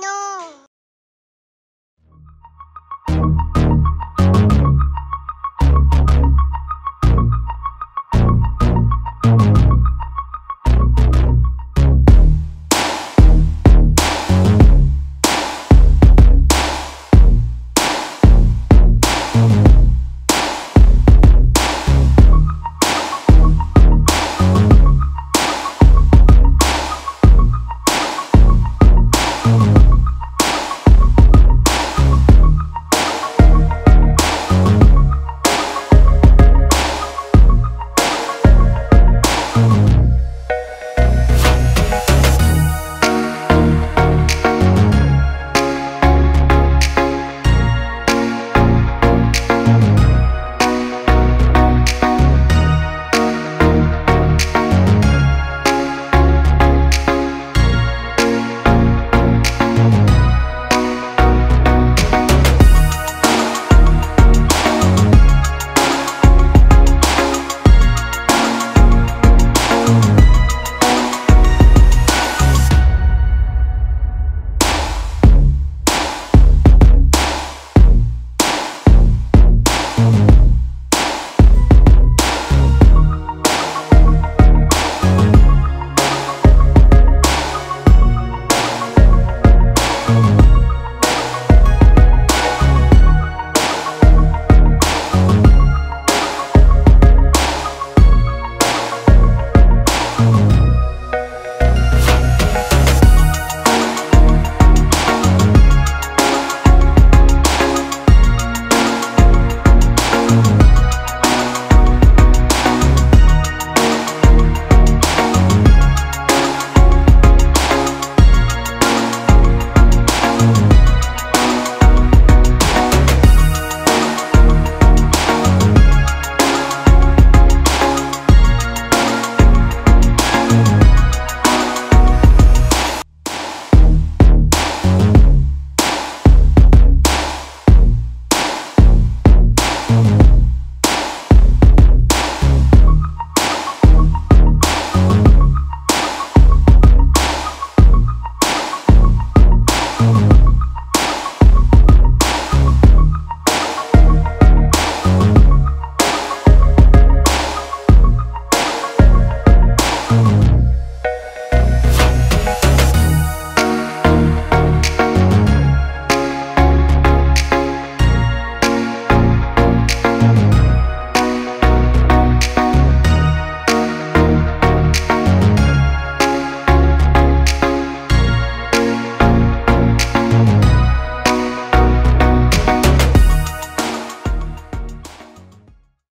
no.